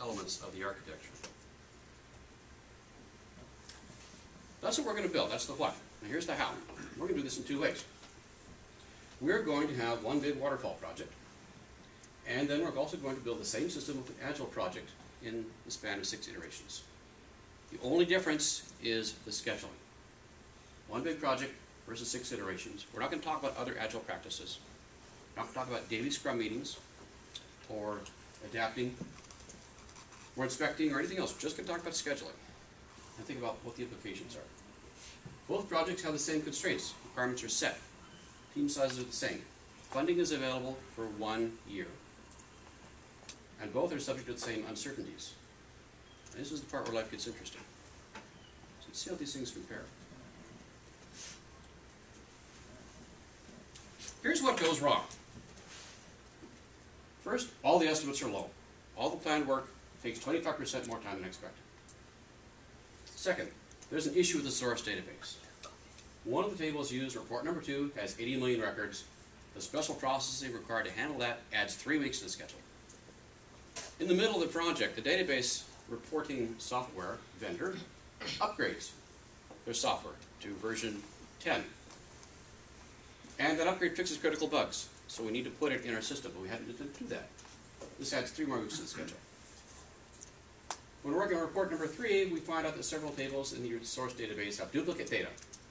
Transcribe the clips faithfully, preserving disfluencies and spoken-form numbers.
elements of the architecture. That's what we're going to build. That's the what. Now here's the how. We're going to do this in two ways. We're going to have one big waterfall project, and then we're also going to build the same system with an Agile project in the span of six iterations. The only difference is the scheduling. One big project versus six iterations. We're not going to talk about other Agile practices. We're not going to talk about daily Scrum meetings or adapting or inspecting or anything else. We're just going to talk about scheduling and think about what the implications are. Both projects have the same constraints. Requirements are set. Team sizes are the same. Funding is available for one year. And both are subject to the same uncertainties. And this is the part where life gets interesting. So let's see how these things compare. Here's what goes wrong. First, all the estimates are low. All the planned work takes twenty-five percent more time than expected. Second, there's an issue with the source database. One of the tables used, report number two, has eighty million records. The special processing required to handle that adds three weeks to the schedule. In the middle of the project, the database reporting software vendor upgrades their software to version ten. And that upgrade fixes critical bugs, so we need to put it in our system, but we haven't do that. This adds three more weeks to the schedule. When working on report number three, we find out that several tables in the source database have duplicate data.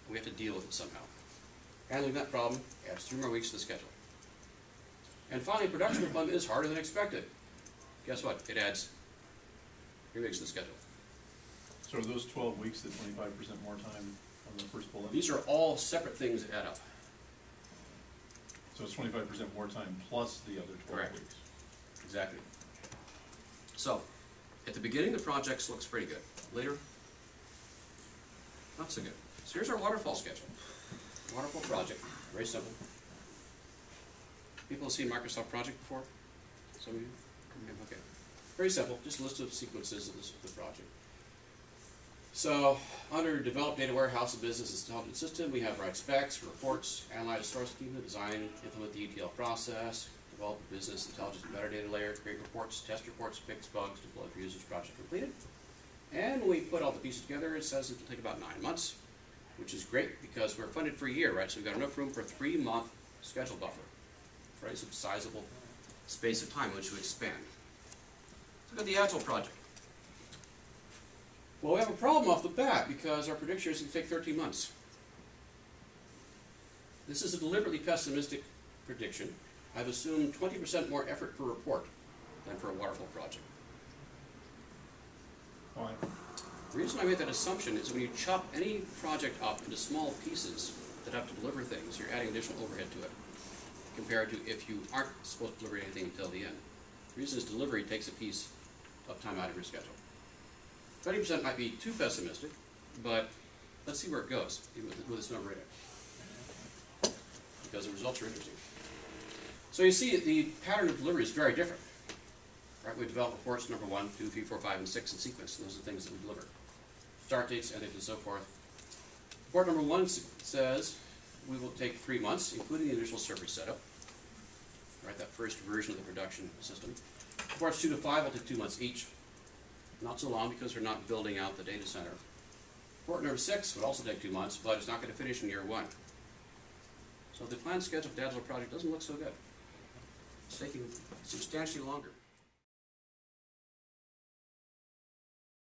We have to deal with it somehow. Handling that problem adds three more weeks to the schedule. And finally, production of them is harder than expected. Guess what? It adds three weeks to the schedule. So are those twelve weeks the twenty-five percent more time on the first bullet? These are all separate things that add up. So it's twenty-five percent more time plus the other twelve Correct. Weeks. Exactly. So at the beginning, the project looks pretty good. Later, not so good. So here's our waterfall schedule. Waterfall project, very simple. People have seen Microsoft Project before? Some of you? Okay. Very simple, just a list of sequences of this, the project. So under develop data warehouse and business intelligence system, we have write specs, reports, analyze source schema, design, implement the E T L process, develop a business intelligence metadata layer, create reports, test reports, fix bugs, deploy for users, project completed. And we put all the pieces together. It says it'll take about nine months, which is great because we're funded for a year, right? So we've got enough room for a three-month schedule buffer, right? Some sizable space of time which we expand. Look at the Agile project. Well, we have a problem off the bat because our prediction is going to take thirteen months. This is a deliberately pessimistic prediction. I've assumed twenty percent more effort per report than for a waterfall project. Why? The reason I made that assumption is when you chop any project up into small pieces that have to deliver things, you're adding additional overhead to it compared to if you aren't supposed to deliver anything until the end. The reason is delivery takes a piece of time out of your schedule. twenty percent might be too pessimistic, but let's see where it goes with this number in it, because the results are interesting. So you see the pattern of delivery is very different. Right? We develop reports number one, two, three, four, five, and six in sequence, and those are the things that we deliver. Start dates, end dates, and so forth. Report number one says we will take three months, including the initial server setup. Right, that first version of the production system. Reports two to five will take two months each. Not so long because we're not building out the data center. Report number six would also take two months, but it's not going to finish in year one. So the planned schedule of the Agile project doesn't look so good. It's taking substantially longer.